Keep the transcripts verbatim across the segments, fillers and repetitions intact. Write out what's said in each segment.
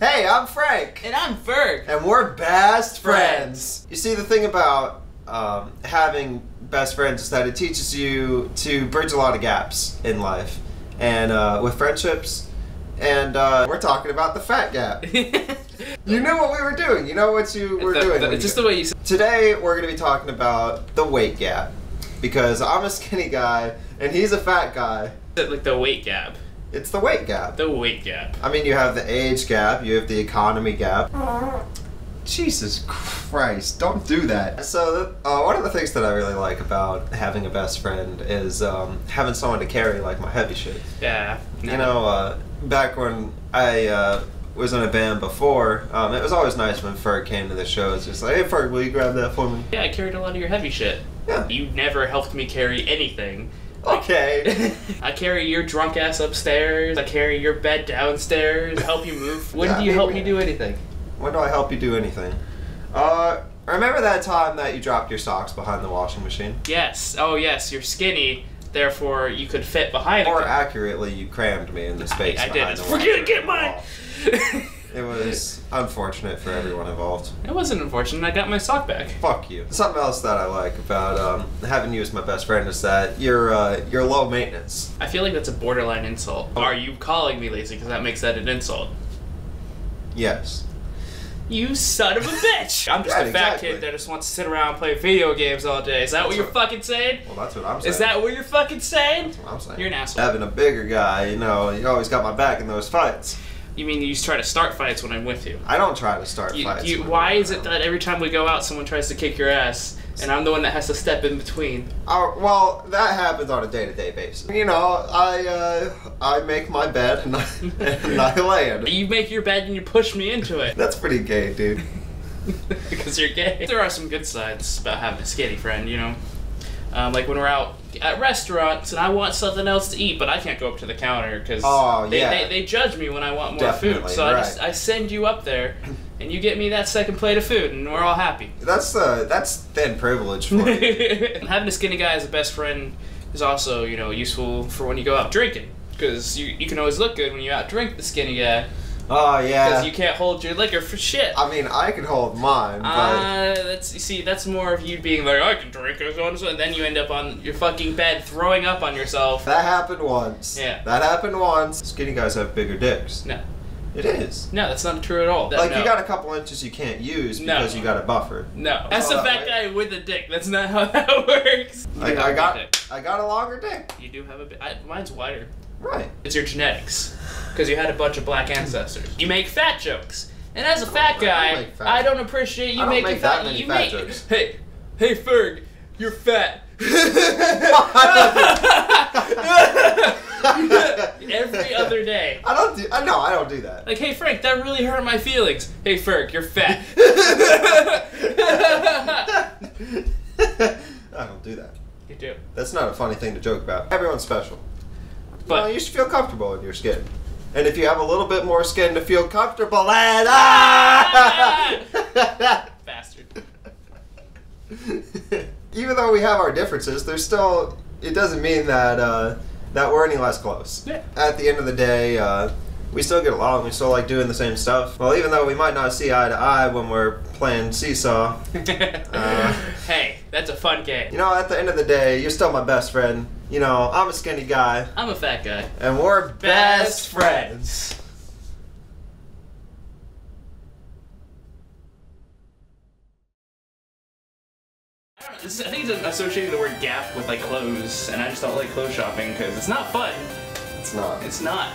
Hey, I'm Frank. And I'm Ferg. And we're best friends. friends. You see, the thing about um, having best friends is that it teaches you to bridge a lot of gaps in life. And uh, with friendships, and uh, we're talking about the fat gap. You know what we were doing. You know what you were the, doing. The, just the way you said. Today, we're going to be talking about the weight gap. Because I'm a skinny guy, and he's a fat guy. Like the weight gap. It's the weight gap. The weight gap. I mean, you have the age gap, you have the economy gap. Jesus Christ, don't do that. So, uh, one of the things that I really like about having a best friend is um, having someone to carry, like, my heavy shit. Yeah. You know, uh, back when I... Uh, was in a band before, um, it was always nice when Ferg came to the show. It's just like, hey Ferg, will you grab that for me? Yeah, I carried a lot of your heavy shit. Yeah. You never helped me carry anything. Okay. I carry your drunk ass upstairs, I carry your bed downstairs, help you move. When yeah, do you help me do anything? When do I help you do anything? Uh, remember that time that you dropped your socks behind the washing machine? Yes, oh yes, you're skinny. Therefore, you could fit behind More them. accurately, you crammed me in the space I, I behind did. the wall. Forget it, get mine! It was unfortunate for everyone involved. It wasn't unfortunate, I got my sock back. Fuck you. Something else that I like about um, having you as my best friend is that you're, uh, you're low maintenance. I feel like that's a borderline insult. Oh. Are you calling me lazy because that makes that an insult? Yes. You son of a bitch! I'm just yeah, a fat exactly. kid that just wants to sit around and play video games all day. Is that that's what you're what, fucking saying? Well, that's what I'm saying. Is that what you're fucking saying? That's what I'm saying. You're an asshole. Having a bigger guy, you know, you always got my back in those fights. You mean you try to start fights when I'm with you? I don't try to start you, fights. You, why is it that every time we go out, someone tries to kick your ass, and I'm the one that has to step in between? Uh, well, that happens on a day-to-day basis. You know, I uh, I make my bed and I, and I lay in it. You make your bed and you push me into it. That's pretty gay, dude. Because you're gay. There are some good sides about having a skinny friend, you know? Um, like when we're out at restaurants and I want something else to eat, but I can't go up to the counter because oh, they, yeah. they, they judge me when I want more Definitely, food. So right. I just I send you up there and you get me that second plate of food and we're all happy. That's uh, that's thin privilege for you. Having a skinny guy as a best friend is also, you know, useful for when you go out drinking because you, you can always look good when you out drink the skinny guy. Oh, yeah. Because you can't hold your liquor for shit. I mean, I can hold mine, but... Uh, that's, you see, that's more of you being like, I can drink, and so on and so on, and then you end up on your fucking bed throwing up on yourself. That happened once. Yeah. That happened once. Skinny guys have bigger dicks. No. It is. No, that's not true at all. That, like, no. You got a couple inches you can't use because no. you got a buffer. No. That's oh, a fat that guy with a dick. That's not how that works. I, I, got, I got a longer dick. You do have a bit. Mine's wider. Right. It's your genetics, because you had a bunch of black ancestors. You make fat jokes, and as a fat guy, I don't, fat I don't appreciate you making make fat, that many you fat make, jokes. Hey, hey Ferg, you're fat. Every other day. I don't do. I no, I don't do that. Like, hey Frank, that really hurt my feelings. Hey Ferg, you're fat. I don't do that. You do. That's not a funny thing to joke about. Everyone's special. But well, you should feel comfortable in your skin. And if you have a little bit more skin to feel comfortable in... Ah! Bastard. Even though we have our differences, there's still... It doesn't mean that, uh, that we're any less close. Yeah. At the end of the day, uh, we still get along. We still like doing the same stuff. Well, even though we might not see eye to eye when we're playing seesaw. uh, hey, that's a fun game. You know, at the end of the day, you're still my best friend. You know, I'm a skinny guy. I'm a fat guy. And we're best friends. I don't know, this is, I think it's associated the word gap with like clothes, and I just don't like clothes shopping because it's not fun. It's not. It's not.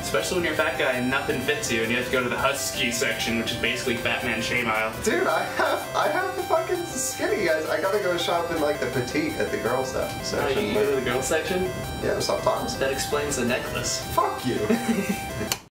Especially when you're a fat guy and nothing fits you and you have to go to the husky section, which is basically Batman shame aisle. Dude, I have I have the fucking skinny guys. I gotta go shop in like the petite at the girl stuff section. Oh, you go to the girl section? Yeah, sometimes. That explains the necklace. Fuck you.